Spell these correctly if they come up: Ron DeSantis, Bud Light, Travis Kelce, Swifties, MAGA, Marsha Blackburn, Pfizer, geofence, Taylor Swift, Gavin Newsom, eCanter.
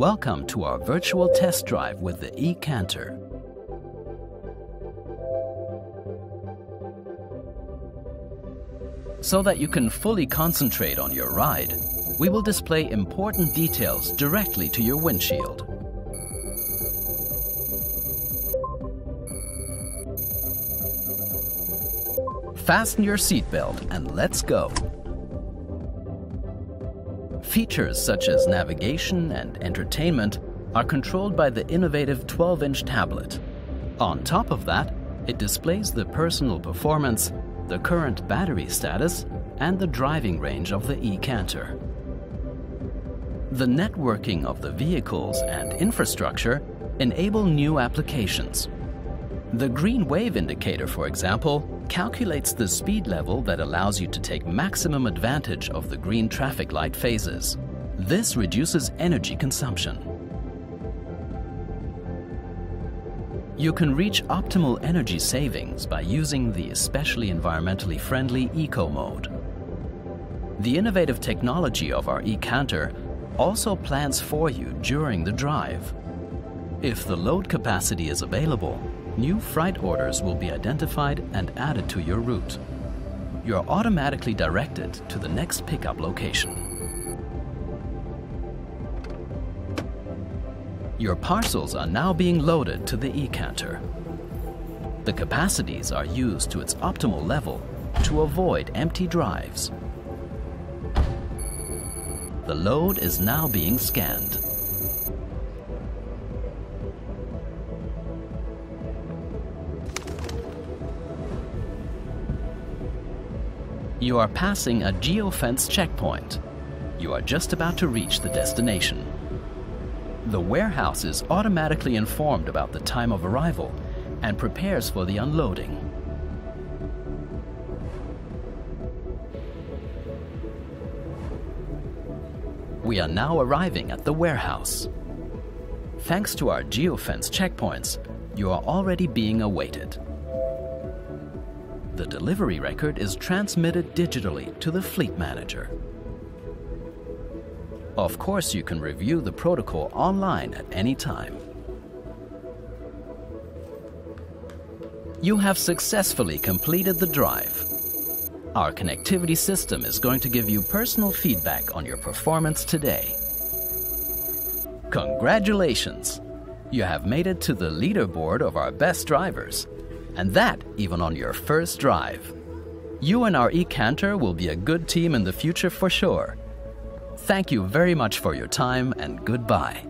Welcome to our virtual test drive with the eCanter. So that you can fully concentrate on your ride, we will display important details directly to your windshield. Fasten your seatbelt and let's go. Features such as navigation and entertainment are controlled by the innovative 12-inch tablet. On top of that, it displays the personal performance, the current battery status, and the driving range of the eCanter. The networking of the vehicles and infrastructure enable new applications. The green wave indicator, for example, calculates the speed level that allows you to take maximum advantage of the green traffic light phases. This reduces energy consumption. You can reach optimal energy savings by using the especially environmentally friendly eco mode. The innovative technology of our eCanter also plans for you during the drive. If the load capacity is available, new freight orders will be identified and added to your route. You're automatically directed to the next pickup location. Your parcels are now being loaded to the eCanter. The capacities are used to its optimal level to avoid empty drives. The load is now being scanned. You are passing a geofence checkpoint. You are just about to reach the destination. The warehouse is automatically informed about the time of arrival and prepares for the unloading. We are now arriving at the warehouse. Thanks to our geofence checkpoints, you are already being awaited. The delivery record is transmitted digitally to the fleet manager. Of course, you can review the protocol online at any time. You have successfully completed the drive. Our connectivity system is going to give you personal feedback on your performance today. Congratulations! You have made it to the leaderboard of our best drivers. And that even on your first drive. You and our eCanter will be a good team in the future for sure. Thank you very much for your time and goodbye.